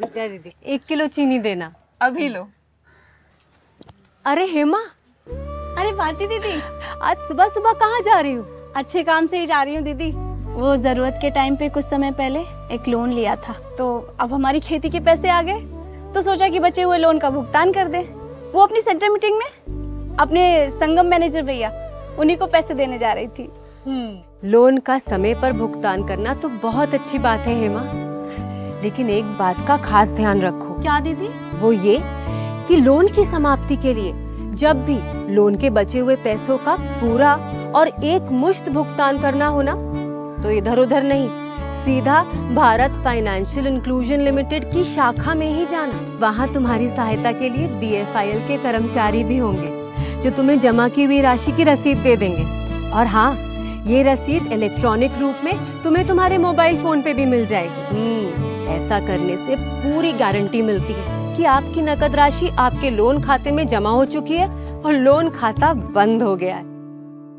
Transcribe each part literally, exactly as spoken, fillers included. विद्या दीदी एक किलो चीनी देना अभी लो। अरे हेमा, अरे भारती दीदी आज सुबह सुबह कहाँ जा रही हूँ? अच्छे काम से ही जा रही हूँ दीदी, वो जरूरत के टाइम पे कुछ समय पहले एक लोन लिया था तो अब हमारी खेती के पैसे आ गए तो सोचा कि बचे हुए लोन का भुगतान कर दे। वो अपनी सेंटर मीटिंग में अपने संगम मैनेजर भैया उन्हीं को पैसे देने जा रही थी। लोन का समय पर भुगतान करना तो बहुत अच्छी बात है हेमा, लेकिन एक बात का खास ध्यान रखो। क्या दीदी? वो ये कि लोन की समाप्ति के लिए जब भी लोन के बचे हुए पैसों का पूरा और एक मुश्त भुगतान करना हो ना तो इधर उधर नहीं, सीधा भारत फाइनेंशियल इंक्लूजन लिमिटेड की शाखा में ही जाना। वहाँ तुम्हारी सहायता के लिए बी एफ आई एल के कर्मचारी भी होंगे जो तुम्हें जमा की हुई राशि की रसीद दे देंगे। और हाँ, ये रसीद इलेक्ट्रॉनिक रूप में तुम्हें तुम्हारे मोबाइल फोन पे भी मिल जाएगी। ऐसा करने से पूरी गारंटी मिलती है कि आपकी नकद राशि आपके लोन खाते में जमा हो चुकी है और लोन खाता बंद हो गया है।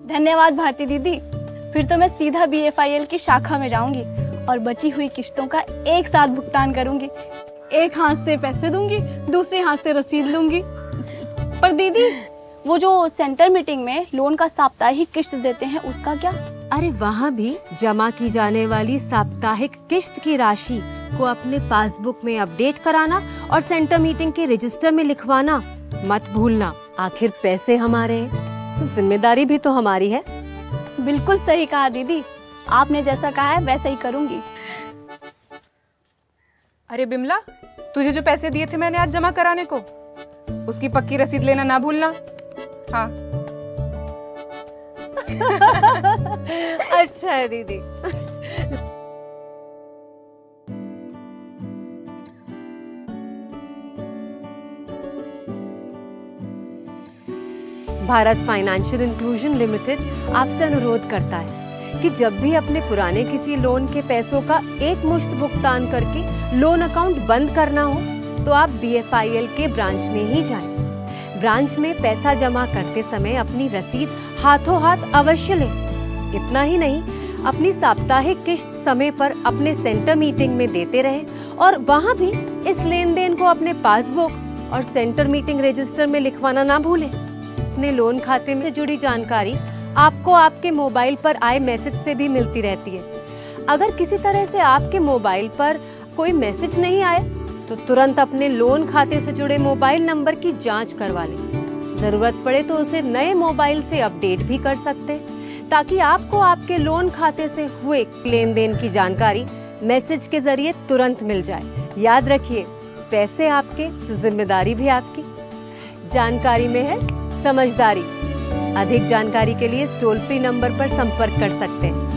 धन्यवाद भारती दीदी, फिर तो मैं सीधा बी एफ आई एल की शाखा में जाऊंगी और बची हुई किश्तों का एक साथ भुगतान करूंगी। एक हाथ से पैसे दूंगी, दूसरे हाथ से रसीद लूंगी। पर दीदी वो जो सेंटर मीटिंग में लोन का साप्ताहिक किश्त देते हैं उसका क्या? अरे वहाँ भी जमा की जाने वाली साप्ताहिक किश्त की राशि को अपने पासबुक में अपडेट कराना और सेंटर मीटिंग के रजिस्टर में लिखवाना मत भूलना। आखिर पैसे हमारे हैं तो जिम्मेदारी भी तो हमारी है। बिल्कुल सही कहा दीदी, आपने जैसा कहा है वैसा ही करूंगी। अरे बिमला, तुझे जो पैसे दिए थे मैंने आज जमा कराने को, उसकी पक्की रसीद लेना ना भूलना। हाँ। अच्छा है दीदी। भारत फाइनेंशियल इंक्लूजन लिमिटेड आपसे अनुरोध करता है कि जब भी अपने पुराने किसी लोन के पैसों का एक मुश्त भुगतान करके लोन अकाउंट बंद करना हो तो आप बी एफ आई एल के ब्रांच में ही जाएं। ब्रांच में पैसा जमा करते समय अपनी रसीद हाथों हाथ अवश्य लें। इतना ही नहीं, अपनी साप्ताहिक किश्त समय पर अपने सेंटर मीटिंग में देते रहें और वहाँ भी इस लेन देन को अपने पासबुक और सेंटर मीटिंग रजिस्टर में लिखवाना ना भूलें। अपने लोन खाते में जुड़ी जानकारी आपको आपके मोबाइल पर आए मैसेज से भी मिलती रहती है। अगर किसी तरह से आपके मोबाइल पर कोई मैसेज नहीं आए तो तुरंत अपने लोन खाते से जुड़े मोबाइल नंबर की जांच करवा लें। जरूरत पड़े तो उसे नए मोबाइल से अपडेट भी कर सकते हैं ताकि आपको आपके लोन खाते से हुए लेन देन की जानकारी मैसेज के जरिए तुरंत मिल जाए। याद रखिए, पैसे आपके तो जिम्मेदारी भी आपकी। जानकारी में है समझदारी। अधिक जानकारी के लिए टोल फ्री नंबर पर संपर्क कर सकते हैं।